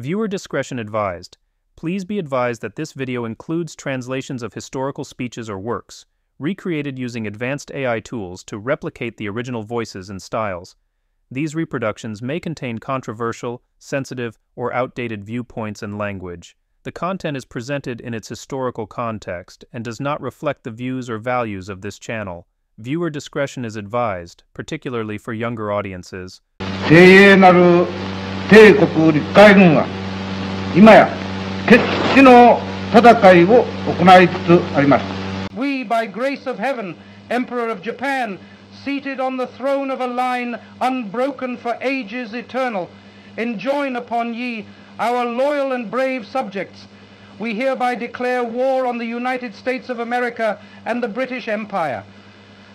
Viewer discretion advised. Please be advised that this video includes translations of historical speeches or works, recreated using advanced AI tools to replicate the original voices and styles. These reproductions may contain controversial, sensitive, or outdated viewpoints and language. The content is presented in its historical context and does not reflect the views or values of this channel. Viewer discretion is advised, particularly for younger audiences. We, by grace of heaven, Emperor of Japan, seated on the throne of a line unbroken for ages eternal, enjoin upon ye, our loyal and brave subjects, we hereby declare war on the United States of America and the British Empire.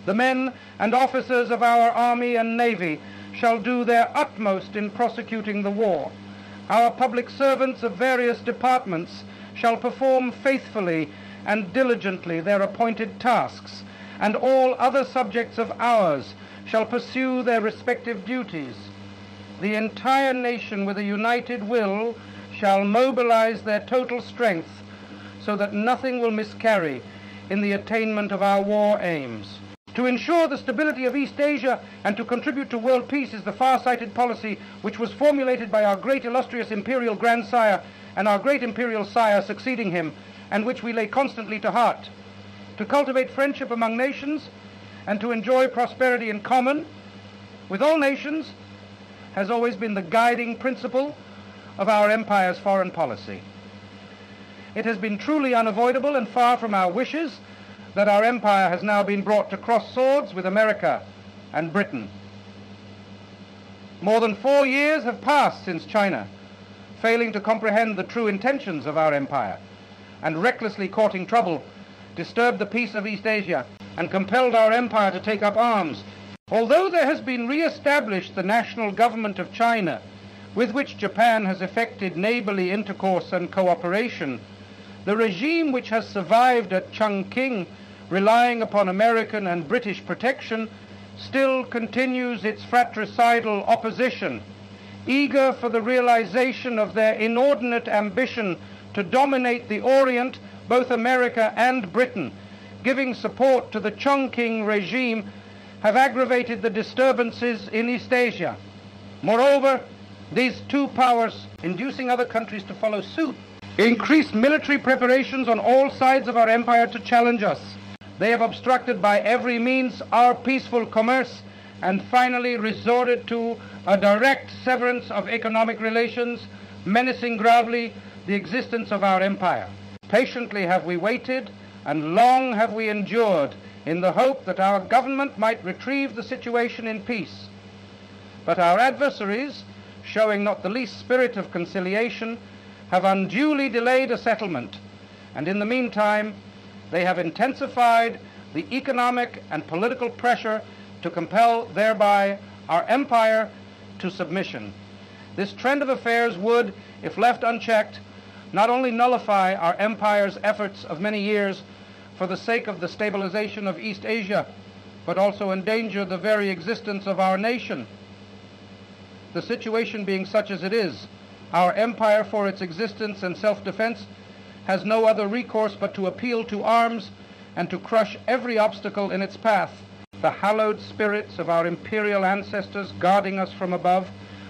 The men and officers of our army and navy shall do their utmost in prosecuting the war. Our public servants of various departments shall perform faithfully and diligently their appointed tasks, and all other subjects of ours shall pursue their respective duties. The entire nation with a united will shall mobilize their total strength so that nothing will miscarry in the attainment of our war aims. To ensure the stability of East Asia and to contribute to world peace is the far-sighted policy which was formulated by our great illustrious imperial grandsire and our great imperial sire succeeding him, and which we lay constantly to heart. To cultivate friendship among nations and to enjoy prosperity in common with all nations has always been the guiding principle of our empire's foreign policy. It has been truly unavoidable and far from our wishes that our empire has now been brought to cross swords with America and Britain. More than 4 years have passed since China, failing to comprehend the true intentions of our empire, and recklessly courting trouble, disturbed the peace of East Asia and compelled our empire to take up arms. Although there has been re-established the national government of China, with which Japan has effected neighborly intercourse and cooperation, the regime which has survived at Chongqing, relying upon American and British protection, still continues its fratricidal opposition, eager for the realization of their inordinate ambition to dominate the Orient, both America and Britain, giving support to the Chongqing regime, have aggravated the disturbances in East Asia. Moreover, these two powers, inducing other countries to follow suit, increased military preparations on all sides of our empire to challenge us. They have obstructed by every means our peaceful commerce and finally resorted to a direct severance of economic relations, menacing gravely the existence of our empire. Patiently have we waited and long have we endured in the hope that our government might retrieve the situation in peace. But our adversaries, showing not the least spirit of conciliation, have unduly delayed a settlement, and in the meantime they have intensified the economic and political pressure to compel thereby our empire to submission. This trend of affairs would, if left unchecked, not only nullify our empire's efforts of many years for the sake of the stabilization of East Asia, but also endanger the very existence of our nation. The situation being such as it is, our empire, for its existence and self-defense, has no other recourse but to appeal to arms and to crush every obstacle in its path. The hallowed spirits of our imperial ancestors guarding us from above,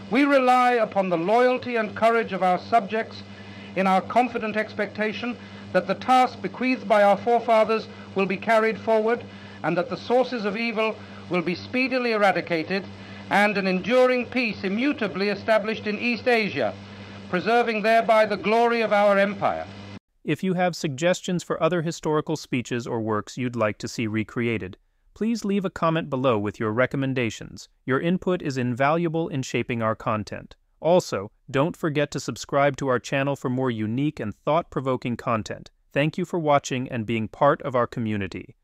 we rely upon the loyalty and courage of our subjects in our confident expectation that the task bequeathed by our forefathers will be carried forward and that the sources of evil will be speedily eradicated and an enduring peace immutably established in East Asia, preserving thereby the glory of our empire. If you have suggestions for other historical speeches or works you'd like to see recreated, please leave a comment below with your recommendations. Your input is invaluable in shaping our content. Also, don't forget to subscribe to our channel for more unique and thought-provoking content. Thank you for watching and being part of our community.